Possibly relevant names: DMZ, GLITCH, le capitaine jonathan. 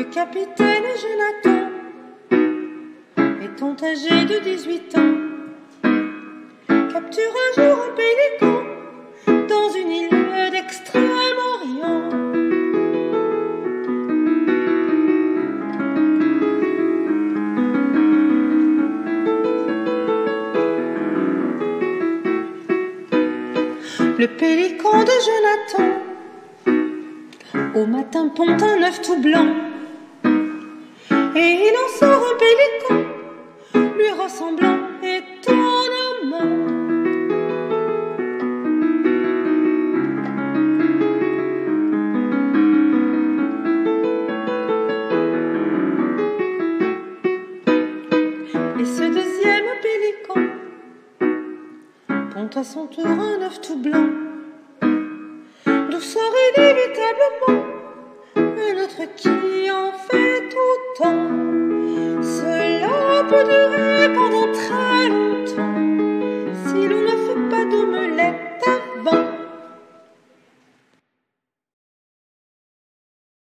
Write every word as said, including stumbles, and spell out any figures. le capitaine Jonathan est un âgé de dix-huit ans. Capture un jour un pélican dans une île d'Extrême-Orient. Le pélican de Jonathan au matin pond un œuf tout blanc, et il en sort un pélican lui ressemblant étonnamment. Et ce deuxième pélican pond à son tour un œuf tout blanc, d'où sort inévitablement un autre qui en fait autant.